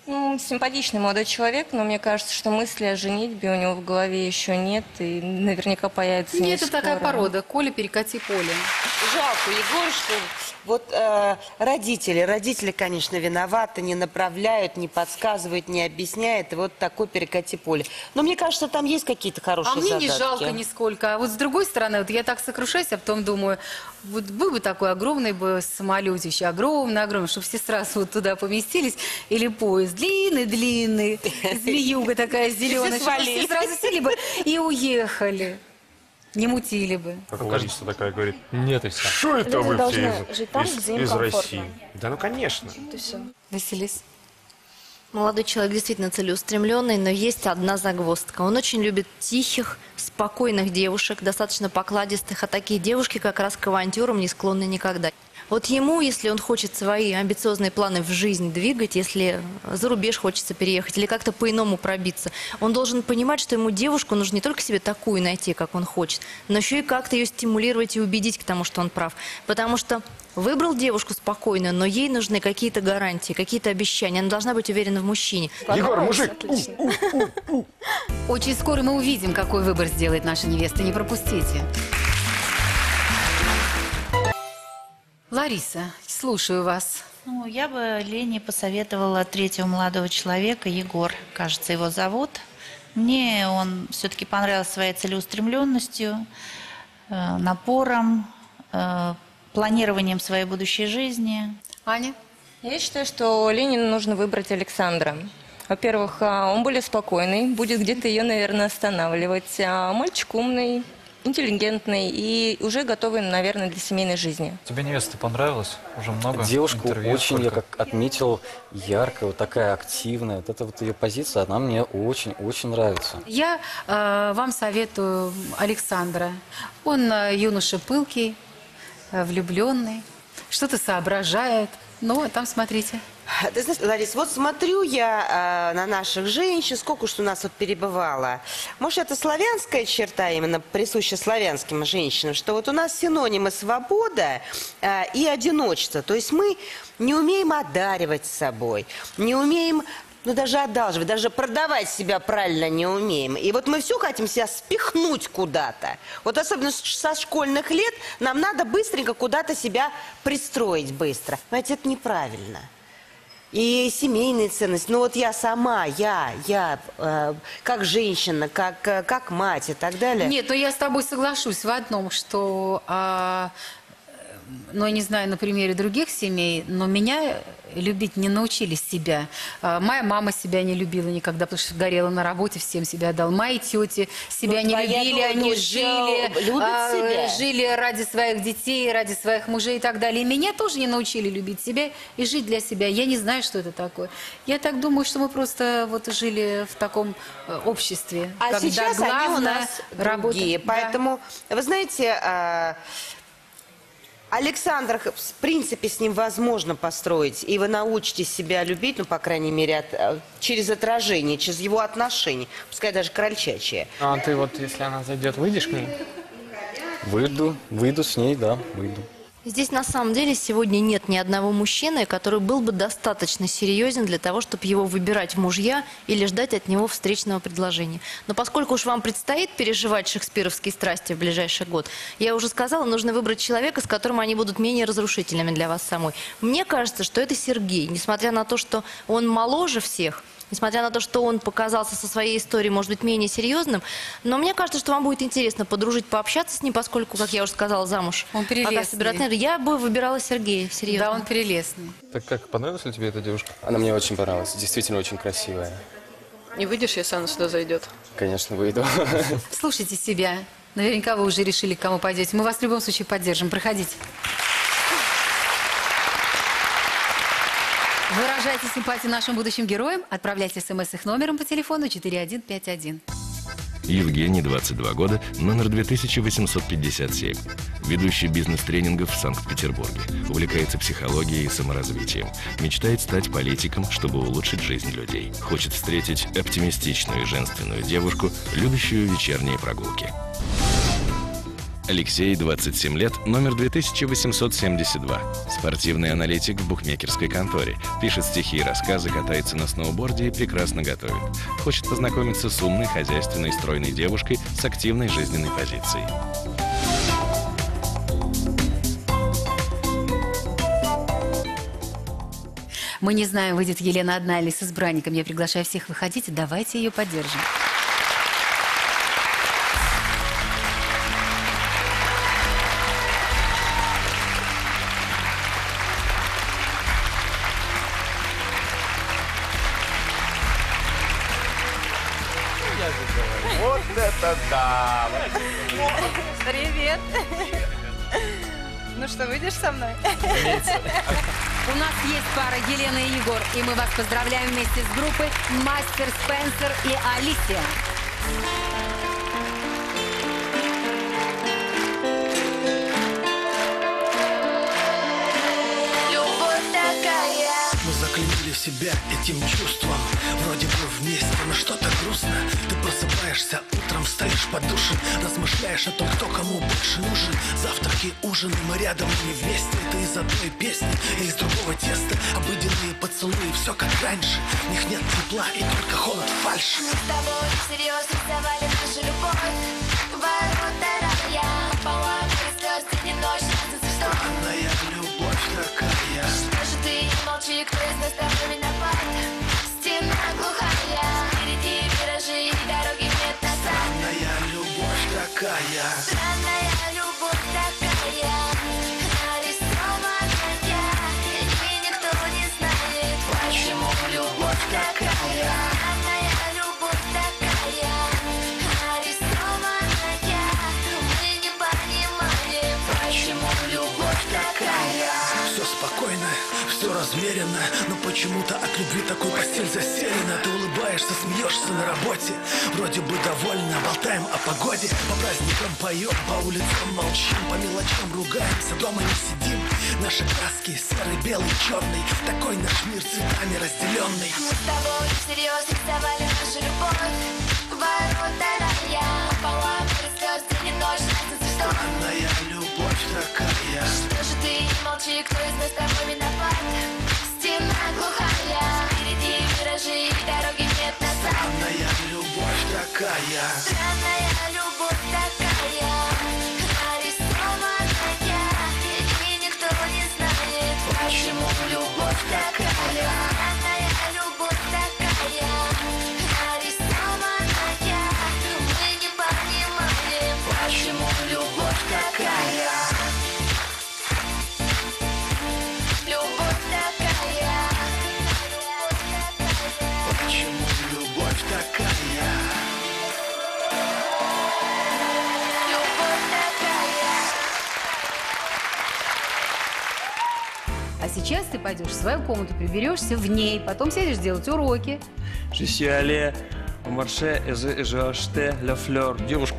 Ну, симпатичный молодой человек, но мне кажется, что мысли о женитьбе у него в голове еще нет, и наверняка появится не скоро. Нет, это такая порода. Коля, перекати поле. Жалко, Егор, что вот родители, конечно, виноваты, не направляют, не подсказывают, не объясняют, и вот такой перекати поле. Но мне кажется, там есть какие-то хорошие задатки. А мне не жалко нисколько. А вот с другой стороны, вот я так сокрушаюсь, а потом думаю, вот был бы такой огромный бы самолетище, огромный, чтобы все сразу вот туда поместились, или поезд. Длинный-длинный, змеюга такая зеленая, все сразу сели бы и уехали. Не мутили бы. Как кажется, такая говорит, нет, и все. Что это вы все из России? Да ну конечно. Василис. Молодой человек действительно целеустремленный, но есть одна загвоздка. Он очень любит тихих, спокойных девушек, достаточно покладистых, а такие девушки как раз к авантюрам не склонны никогда. Вот ему, если он хочет свои амбициозные планы в жизнь двигать, если за рубеж хочется переехать или как-то по-иному пробиться, он должен понимать, что ему девушку нужно не только себе такую найти, как он хочет, но еще и как-то ее стимулировать и убедить к тому, что он прав. Потому что выбрал девушку спокойно, но ей нужны какие-то гарантии, какие-то обещания. Она должна быть уверена в мужчине. Егор, мужик! Очень скоро мы увидим, какой выбор сделает наша невеста. Не пропустите. Лариса, слушаю вас. Ну, я бы Лене посоветовала третьего молодого человека, Егор, кажется, его зовут. Мне он все-таки понравился своей целеустремленностью, напором, планированием своей будущей жизни. Аня? Я считаю, что Лене нужно выбрать Александра. Во-первых, он более спокойный, будет где-то ее, наверное, останавливать. А мальчик умный, интеллигентный и уже готовый, наверное, для семейной жизни. Тебе невеста понравилась? Уже много девушку интервью. Очень, я как отметил, яркая, вот такая активная. Вот эта вот ее позиция, она мне очень-очень нравится. Я вам советую Александра. Он юноша пылкий, влюбленный, что-то соображает. Ну, там смотрите. Ты знаешь, Ларис, вот смотрю я на наших женщин, сколько уж у нас вот перебывало. Может, это славянская черта, именно присуща славянским женщинам, что вот у нас синонимы свобода и одиночество. То есть мы не умеем одаривать собой, не умеем, ну, даже одалживать, даже продавать себя правильно не умеем. И вот мы все хотим себя спихнуть куда-то. Вот особенно со школьных лет нам надо быстренько куда-то себя пристроить быстро. Понимаете, это неправильно. и семейные ценности. Но вот я сама, я как женщина, как мать и так далее. Нет, но я с тобой соглашусь в одном, что... Ну, я не знаю, на примере других семей, но меня любить не научили себя. Моя мама себя не любила никогда, потому что горела на работе, всем себя отдала. Мои тети себя не любили, они жили ради своих детей, ради своих мужей и так далее. И меня тоже не научили любить себя и жить для себя. Я не знаю, что это такое. Я так думаю, что мы просто вот жили в таком обществе. А сейчас они у нас другие. Поэтому, вы знаете... Александр, в принципе, с ним возможно построить, и вы научитесь себя любить, ну, по крайней мере, через отражение, через его отношения, пускай даже крольчачье. А ты вот, если она зайдет, выйдешь к ней? Выйду с ней, да, выйду. Здесь, на самом деле, сегодня нет ни одного мужчины, который был бы достаточно серьезен для того, чтобы его выбирать в мужья или ждать от него встречного предложения. Но поскольку уж вам предстоит переживать шекспировские страсти в ближайший год, я уже сказала, нужно выбрать человека, с которым они будут менее разрушительными для вас самой. Мне кажется, что это Сергей. Несмотря на то, что он моложе всех, несмотря на то, что он показался со своей историей, может быть, менее серьезным, но мне кажется, что вам будет интересно подружить, пообщаться с ним, поскольку, как я уже сказала, замуж. Он прелестный. Я бы выбирала Сергея, серьезно. Да, он прелестный. Так как, понравилась ли тебе эта девушка? Она мне очень понравилась, действительно очень красивая. Не выйдешь, если она сюда зайдет? Конечно, выйду. Слушайте себя. Наверняка вы уже решили, к кому пойдете. Мы вас в любом случае поддержим. Проходите. Выражайте симпатию нашим будущим героям, отправляйте смс их номером по телефону 4151. Евгений, 22 года, номер 2857. Ведущий бизнес-тренингов в Санкт-Петербурге. Увлекается психологией и саморазвитием. Мечтает стать политиком, чтобы улучшить жизнь людей. Хочет встретить оптимистичную и женственную девушку, любящую вечерние прогулки. Алексей, 27 лет, номер 2872. Спортивный аналитик в букмекерской конторе. Пишет стихи и рассказы, катается на сноуборде и прекрасно готовит. Хочет познакомиться с умной, хозяйственной, стройной девушкой с активной жизненной позицией. Мы не знаем, выйдет Елена одна или с избранником. Я приглашаю всех, выходите, давайте ее поддержим. Вот это да! Привет! Ну что, выйдешь со мной? У нас есть пара Елена и Егор, и мы вас поздравляем вместе с группой «Мастер Спенсер» и «Алисия». Заклинили себя этим чувством. Вроде бы вместе, но что-то грустно. Ты просыпаешься утром, встаешь под душем, размышляешь о том, кто кому больше нужен. Завтраки, ужины, мы рядом не вместе. Это из одной песни или из другого теста. Обыденные поцелуи, все как раньше. В них нет тепла и только холод фальши. Мы с тобой всерьез рисовали нашу любовь. Ворота рая, пополам и слез, день и ночь. Странная любовь такая. Что же ты молчи, кто из нас с тобой виноват? Стена глухая, впереди виражи и дороги нет назад. Странная любовь такая. Странная любовь такая. Нарисованная, и никто не знает, почему любовь такая. Странная любовь такая. Нарисованная, мы не понимаем, почему любовь такая. Все спокойно, все размеренно, но почему-то от любви такой постель заселена. Ты улыбаешься, смеешься на работе, вроде бы довольна, болтаем о погоде. По праздникам поем, по улицам молчим, по мелочам ругаемся, дома не сидим. Наши краски серый, белый, черный, такой наш мир цветами разделенный. Мы с тобой всерьез рисовали нашу любовь. Ворота рая, пополам и слез, день и ночь. Странная любовь такая. Что же ты молчи, кто из нас с тобой виноват? Стена глухая, впереди виражи, дороги нет назад. Странная любовь такая. Странная любовь такая. Нарисованная, и никто не знает, почему любовь такая. сейчас ты пойдешь в свою комнату, приберешься в ней, потом сядешь делать уроки. Девушка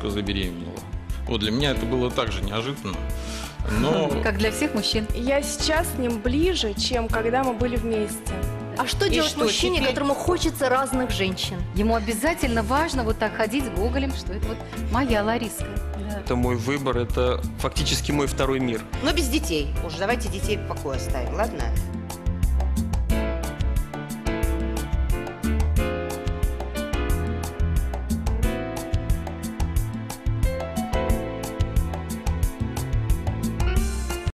забеременела. Вот для меня это было также неожиданно. Но... Как для всех мужчин. Я сейчас с ним ближе, чем когда мы были вместе. А что делать мужчине, которому хочется разных женщин? Ему обязательно важно вот так ходить с Гоголем, что это вот моя Лариска. Да. Это мой выбор, это фактически мой второй мир. Но без детей. Уж давайте детей в покое оставим, ладно?